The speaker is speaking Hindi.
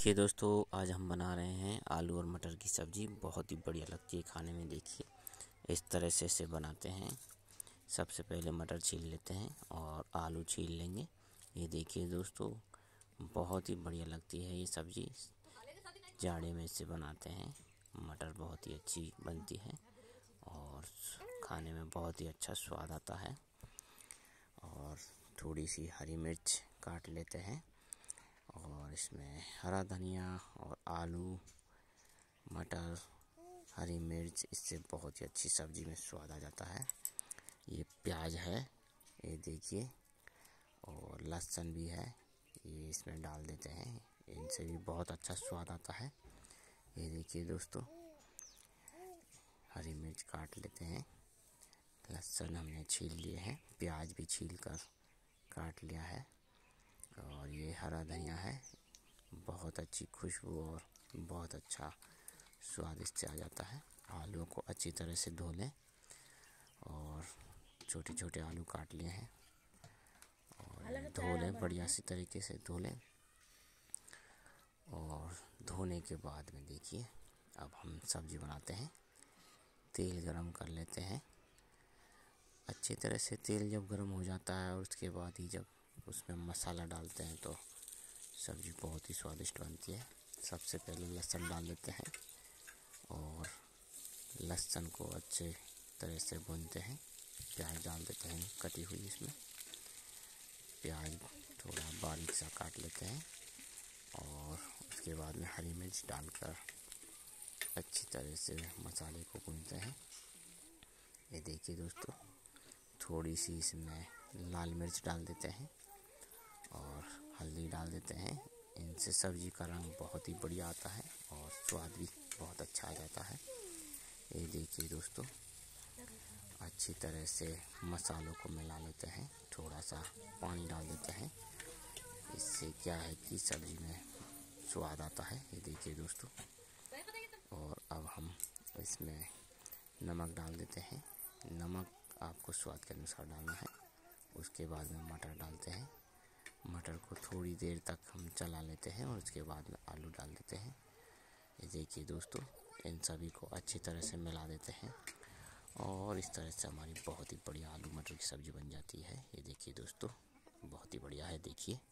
देखिए दोस्तों, आज हम बना रहे हैं आलू और मटर की सब्ज़ी। बहुत ही बढ़िया लगती है खाने में। देखिए इस तरह से इसे बनाते हैं। सबसे पहले मटर छील लेते हैं और आलू छील लेंगे। ये देखिए दोस्तों, बहुत ही बढ़िया लगती है ये सब्ज़ी। जाड़े में इसे बनाते हैं। मटर बहुत ही अच्छी बनती है और खाने में बहुत ही अच्छा स्वाद आता है। और थोड़ी सी हरी मिर्च काट लेते हैं और इसमें हरा धनिया और आलू, मटर, हरी मिर्च, इससे बहुत ही अच्छी सब्ज़ी में स्वाद आ जाता है। ये प्याज है, ये देखिए, और लहसुन भी है, ये इसमें डाल देते हैं। इनसे भी बहुत अच्छा स्वाद आता है। ये देखिए दोस्तों, हरी मिर्च काट लेते हैं, लहसुन हमने छील लिए हैं, प्याज भी छील कर काट लिया है, और ये हरा धनिया है। बहुत अच्छी खुशबू और बहुत अच्छा स्वाद इससे आ जाता है। आलू को अच्छी तरह से धो लें और छोटे छोटे आलू काट लिए हैं और धो लें, बढ़िया सी तरीके से धो लें। और धोने के बाद में देखिए अब हम सब्ज़ी बनाते हैं। तेल गरम कर लेते हैं। अच्छी तरह से तेल जब गरम हो जाता है और उसके बाद ही जब उसमें मसाला डालते हैं तो सब्ज़ी बहुत ही स्वादिष्ट बनती है। सबसे पहले लहसुन डाल देते हैं और लहसुन को अच्छे तरह से भूनते हैं। प्याज डाल देते हैं कटी हुई, इसमें प्याज थोड़ा बारीक सा काट लेते हैं और उसके बाद में हरी मिर्च डालकर अच्छी तरह से मसाले को भूनते हैं। ये देखिए दोस्तों, थोड़ी सी इसमें लाल मिर्च डाल देते हैं और हल्दी डाल देते हैं। इनसे सब्ज़ी का रंग बहुत ही बढ़िया आता है और स्वाद भी बहुत अच्छा आ जाता है। ये देखिए दोस्तों, अच्छी तरह से मसालों को मिला लेते हैं, थोड़ा सा पानी डाल देते हैं। इससे क्या है कि सब्ज़ी में स्वाद आता है। ये देखिए दोस्तों, और अब हम इसमें नमक डाल देते हैं। नमक आपको स्वाद के अनुसार डालना है। उसके बाद में मटर डालते हैं। मटर को थोड़ी देर तक हम चला लेते हैं और उसके बाद में आलू डाल देते हैं। ये देखिए दोस्तों, इन सभी को अच्छी तरह से मिला देते हैं और इस तरह से हमारी बहुत ही बढ़िया आलू मटर की सब्ज़ी बन जाती है। ये देखिए दोस्तों, बहुत ही बढ़िया है। देखिए।